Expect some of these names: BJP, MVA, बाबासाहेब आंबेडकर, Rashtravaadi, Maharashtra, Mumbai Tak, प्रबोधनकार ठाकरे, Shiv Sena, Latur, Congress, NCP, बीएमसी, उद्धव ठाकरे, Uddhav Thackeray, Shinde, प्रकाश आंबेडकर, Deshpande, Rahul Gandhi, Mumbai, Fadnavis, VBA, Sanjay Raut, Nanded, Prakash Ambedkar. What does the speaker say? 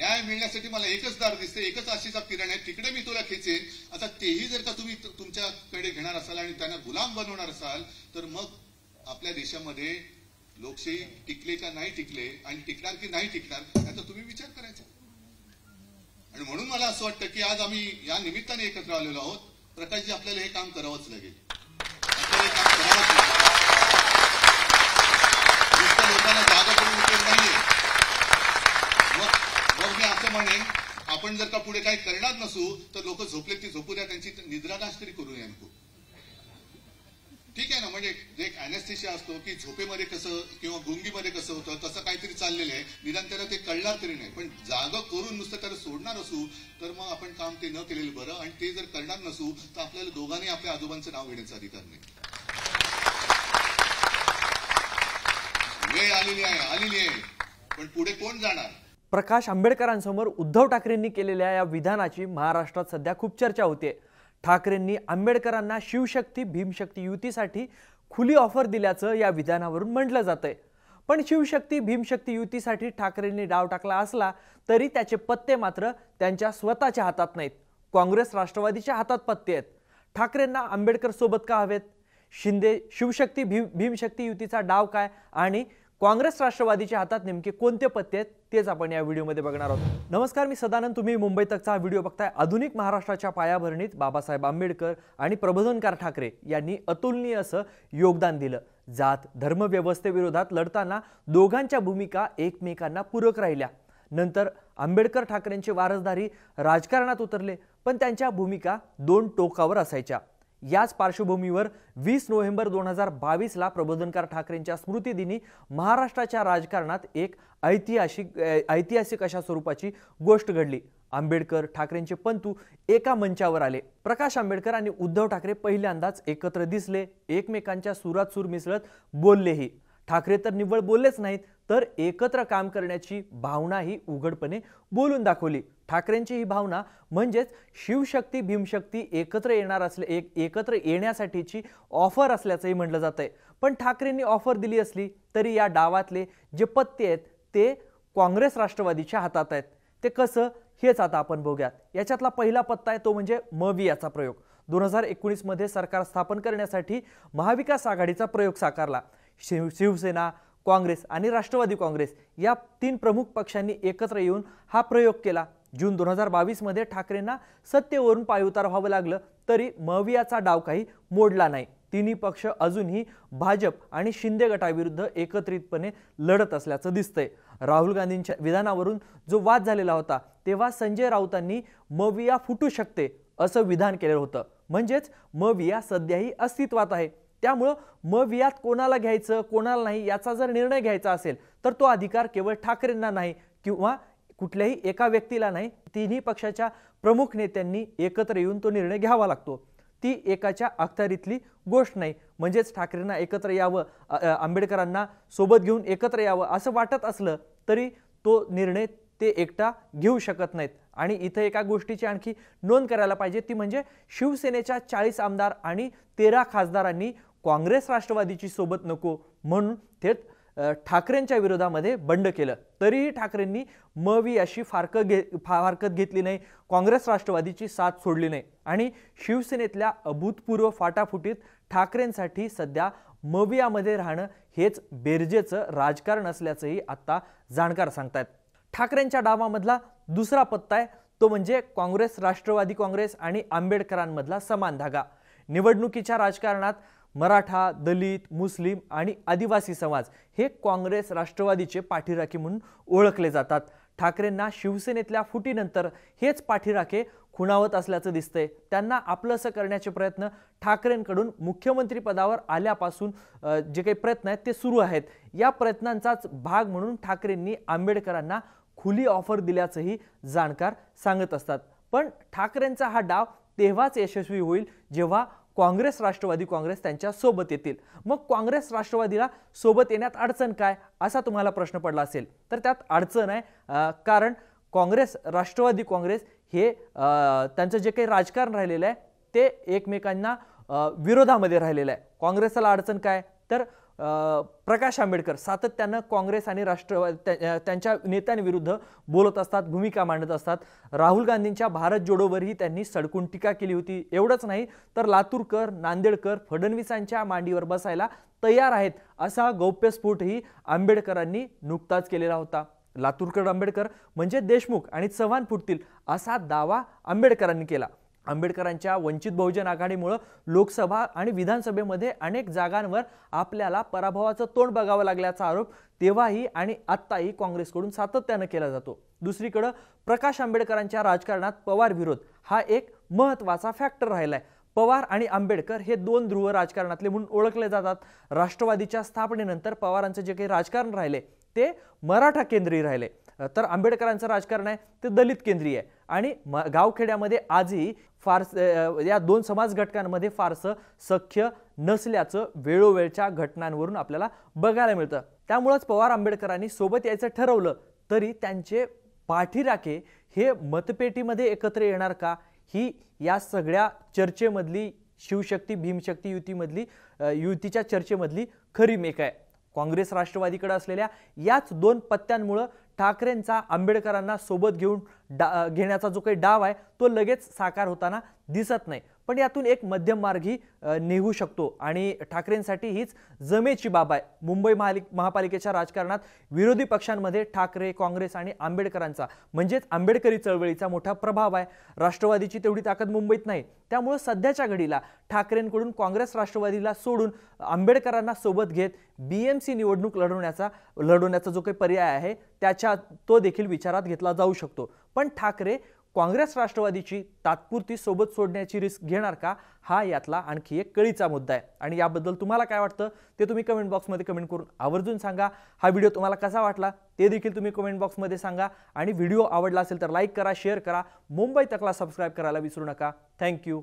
न्याय मिळण्यासाठी मला एकच दार दिसते, एकच आशीचा किरण आहे, तिकडे मी तुला खेचेन. आता तेही जर का तुम्ही तुमच्याकडे घेणार असाल आणि त्यांना गुलाम बनवणार असाल तर मग आपल्या देशामध्ये लोकशाही टिकले का नाही टिकले आणि टिकणार की नाही टिकणार याचा तुम्ही विचार करायचा. आणि म्हणून मला असं वाटतं की आज आम्ही या निमित्ताने एकत्र आलेलो आहोत. प्रकाशजी, आपल्याला हे काम करावंच लागेल. लोकांना जागा करून उपयोग नाहीये. मग मी असं म्हणेन, आपण जर का पुढे काही करणार नसू तर लोक झोपले ती झोपू द्या, त्यांची निद्रानाश तरी करू नये नको. ठीक आहे ना? म्हणजे एक अॅनेस्थेशिया असतो की झोपेमध्ये कसं किंवा गुंगीमध्ये कसं होतं तसं काहीतरी चाललेलं आहे. निदान त्याला ते कळणार तरी नाही, पण जागा करून नुसतं त्याला सोडणार असू तर मग आपण काम ते न केलेलं बरं. आणि ते जर करणार नसू तर आपल्याला दोघांनी आपल्या आजोबांचं नाव घेण्याचा अधिकार नाही. वेळ आलेली आहे, पण पुढे कोण जाणार? प्रकाश आंबेडकरांसमोर उद्धव ठाकरेंनी केलेल्या या विधानाची महाराष्ट्रात सध्या खूप चर्चा होते. ठाकरेंनी आंबेडकरांना शिवशक्ती भीमशक्ती युतीसाठी खुली ऑफर दिल्याचं या विधानावरून म्हटलं जातंय. पण शिवशक्ती भीमशक्ती युतीसाठी ठाकरेंनी डाव टाकला असला तरी त्याचे पत्ते मात्र त्यांच्या स्वतःच्या हातात नाहीत. काँग्रेस राष्ट्रवादीच्या हातात पत्ते आहेत. ठाकरेंना आंबेडकर सोबत का हवेत? शिंदे शिवशक्ती भीमशक्ती युतीचा डाव काय आणि काँग्रेस राष्ट्रवादीच्या हातात नेमके कोणते पत्ते आहेत तेच आपण या व्हिडिओमध्ये बघणार आहोत. नमस्कार, मी सदानंद. तुम्ही मुंबई तकचा हा व्हिडिओ बघताय. आधुनिक महाराष्ट्राच्या पायाभरणीत बाबासाहेब आंबेडकर आणि प्रबोधनकार ठाकरे यांनी अतुलनीय असं योगदान दिलं. जात धर्मव्यवस्थेविरोधात लढताना दोघांच्या भूमिका एकमेकांना पूरक राहिल्या. नंतर आंबेडकर ठाकरेंचे वारसदारी राजकारणात उतरले, पण त्यांच्या भूमिका दोन टोकावर असायच्या. याच पार्श्वभूमीवर 20 नोव्हेंबर 2022ला प्रबोधनकार ठाकरेंच्या स्मृतिदिनी महाराष्ट्राच्या राजकारणात एक ऐतिहासिक अशा स्वरूपाची गोष्ट घडली. आंबेडकर ठाकरेंचे पंतू एका मंचावर आले. प्रकाश आंबेडकर आणि उद्धव ठाकरे पहिल्यांदाच एकत्र दिसले. एकमेकांच्या सुरात सूर मिसळत बोललेही. ठाकरे तर निव्वळ बोललेच नाहीत, तर एकत्र काम करण्याची भावनाही उघडपणे बोलून दाखवली. ठाकरेंची ही भावना म्हणजेच शिवशक्ती भीमशक्ती एकत्र येण्यासाठीची ऑफर असल्याचंही म्हटलं जातंय. पण ठाकरेंनी ऑफर दिली असली तरी या डावातले जे पत्ते आहेत ते काँग्रेस राष्ट्रवादीच्या हातात आहेत. ते कसं हेच आता आपण बघूयात. याच्यातला पहिला पत्ता आहे तो म्हणजे MVAचा प्रयोग. 2019मध्ये सरकार स्थापन करण्यासाठी महाविकास आघाडीचा प्रयोग साकारला. शिवसेना, काँग्रेस आणि राष्ट्रवादी काँग्रेस या तीन प्रमुख पक्षांनी एकत्र येऊन हा प्रयोग केला. जून 2022मध्ये ठाकरेंना सत्तेवरून पायउतार व्हावं लागलं तरी MVAचा डाव काही मोडला नाही. तिन्ही पक्ष अजूनही भाजप आणि शिंदे गटाविरुद्ध एकत्रितपणे लढत असल्याचं दिसतंय. राहुल गांधींच्या विधानावरून जो वाद झालेला होता तेव्हा संजय राऊतांनी MVA फुटू शकते असं विधान केलेलं होतं. म्हणजेच MVA सध्याही अस्तित्वात आहे. त्यामुळं MVAत कोणाला घ्यायचं कोणाला नाही याचा जर निर्णय घ्यायचा असेल तर तो अधिकार केवळ ठाकरेंना नाही किंवा कुठल्याही एका व्यक्तीला नाही. तिन्ही पक्षाच्या प्रमुख नेत्यांनी एकत्र येऊन तो निर्णय घ्यावा लागतो. ती एकाच्या अखत्यारीतली गोष्ट नाही. म्हणजेच ठाकरेंना एकत्र यावं, आंबेडकरांना सोबत घेऊन एकत्र यावं असं वाटत असलं तरी तो निर्णय ते एकटा घेऊ शकत नाहीत. आणि इथं एका गोष्टीची आणखी नोंद करायला पाहिजे ती म्हणजे शिवसेनेच्या 40 आमदार आणि 13 खासदारांनी काँग्रेस राष्ट्रवादीची सोबत नको म्हणून थेट ठाकरेंच्या विरोधामध्ये बंड केलं. तरीही ठाकरेंनी MVAशी फारकत घेतली नाही, काँग्रेस राष्ट्रवादीची साथ सोडली नाही. आणि शिवसेनेतल्या अभूतपूर्व फाटाफुटीत ठाकरेंसाठी सध्या MVAमध्ये राहणं हेच बेरजेचं राजकारण असल्याचंही आत्ता जाणकार सांगतायत. ठाकरेंच्या डावामधला दुसरा पत्ता आहे तो म्हणजे काँग्रेस राष्ट्रवादी काँग्रेस आणि आंबेडकरांमधला समान धागा. निवडणुकीच्या राजकारणात मराठा, दलित, मुस्लिम आणि आदिवासी समाज हे काँग्रेस राष्ट्रवादीचे पाठीराखे म्हणून ओळखले जातात. ठाकरेंना शिवसेनेतल्या फुटीनंतर हेच पाठीराखे खुणावत असल्याचं दिसतंय. त्यांना आपलंसं करण्याचे प्रयत्न ठाकरेंकडून मुख्यमंत्रीपदावर आल्यापासून जे काही प्रयत्न आहेत ते सुरू आहेत. या प्रयत्नांचाच भाग म्हणून ठाकरेंनी आंबेडकरांना खुली ऑफर दिल्याचंही जाणकार सांगत असतात. पण ठाकरेंचा हा डाव तेव्हाच यशस्वी होईल जेव्हा काँग्रेस राष्ट्रवादी काँग्रेस त्यांच्या सोबत येतील. मग काँग्रेस राष्ट्रवादीला सोबत येण्यात अडचण काय असा तुम्हाला प्रश्न पडला असेल तर त्यात अडचण आहे. कारण काँग्रेस राष्ट्रवादी काँग्रेस हे त्यांचं जे काही राजकारण राहिलेलं आहे ते एकमेकांना विरोधामध्ये राहिलेलं आहे. काँग्रेसला अडचण काय तर प्रकाश आंबेडकर सातत्याने काँग्रेस आणि राष्ट्रवादी त्यांच्या नेत्यांविरुद्ध बोलत असतात, भूमिका मांडत असतात। राहुल गांधींच्या भारत जोडोवरही त्यांनी सडकून टीका केली होती। एवढंच नाही तर लातूरकर, नांदेडकर फडणवीसांच्या मांडीवर बसायला तयार आहेत असा गौप्यस्फोट ही आंबेडकरांनी नुकताच केलेला होता। लातूरकर आंबेडकर म्हणजे देशमुख आणि चव्हाण फुटतील असा दावा आंबेडकरांनी केला। आंबेडकरांच्या वंचित बहुजन आघाडीमुळे लोकसभा आणि विधानसभेमध्ये अनेक जागांवर आपल्याला पराभवाचं तोंड बघावं लागल्याचा आरोप तेव्हाही आणि आत्ताही काँग्रेसकडून सातत्याने केला जातो। दुसरीकडे प्रकाश आंबेडकरांच्या राजकारणात पवार विरोध हा एक महत्त्वाचा फॅक्टर राहिलाय। पवार आणि आंबेडकर हे दोन ध्रुव राजकारणातले म्हणून ओळखले जातात। राष्ट्रवादीच्या स्थापनेनंतर पवारांचं जे काही राजकारण राहिले ते मराठा केंद्रीय राहिले, तर आंबेडकरांचं राजकारण आहे ते दलित केंद्रीय आहे आणि गावखेड्यामध्ये आजही फारसं या दोन समाज घटकांमध्ये फारसं सख्य नसल्याचं वेळोवेळच्या घटनांवरून आपल्याला बघायला मिळतं। त्यामुळेच पवार आंबेडकरांनी सोबत यायचं ठरवलं तरी त्यांचे पाठीराखे हे मतपेटीमध्ये एकत्र येणार का ही या सगळ्या चर्चेमधली शिवशक्ती भीमशक्ती युतीच्या चर्चेमधली खरी मेक आहे। काँग्रेस राष्ट्रवादीकडे असलेल्या याच दोन पत्त्यांमुळे ठाकरेंचा आंबेडकरांना सोबत घेण्याचा जो काही डाव आहे तो लगेच साकार होताना दिसत नाही, पण यातून एक मध्यम मार्गी निघू शकतो आणि ठाकरेंसाठी हीच जमेची बाब आहे। मुंबई महापालिकेच्या राजकारणात विरोधी पक्षांमध्ये ठाकरे, काँग्रेस आणि आंबेडकरांचा म्हणजेच आंबेडकरी चळवळीचा मोठा प्रभाव आहे। राष्ट्रवादीची तेवढी ताकद मुंबईत नाही, त्यामुळे सध्याच्या घडीला ठाकरेंकडून काँग्रेस राष्ट्रवादीला सोडून आंबेडकरांना सोबत घेत बीएमसी निवडणूक लढवण्याचा जो काही पर्याय आहे त्याचा तो देखील विचारात घेतला जाऊ शकतो। पण ठाकरे काँग्रेस राष्ट्रवादीची तात्पुरती सोबत सोडण्याची रिस्क घेणार का हा यातला आणखी एक कळीचा मुद्दा आहे। आणि याबद्दल तुम्हाला काय वाटतं ते तुम्ही कमेंट बॉक्समध्ये कमेंट करून आवर्जून सांगा। हा व्हिडिओ तुम्हाला कसा वाटला ते देखील तुम्ही कमेंट बॉक्समध्ये सांगा आणि व्हिडिओ आवडला असेल तर लाईक करा, शेअर करा, मुंबई तकला सबस्क्राईब करायला विसरू नका। थँक्यू।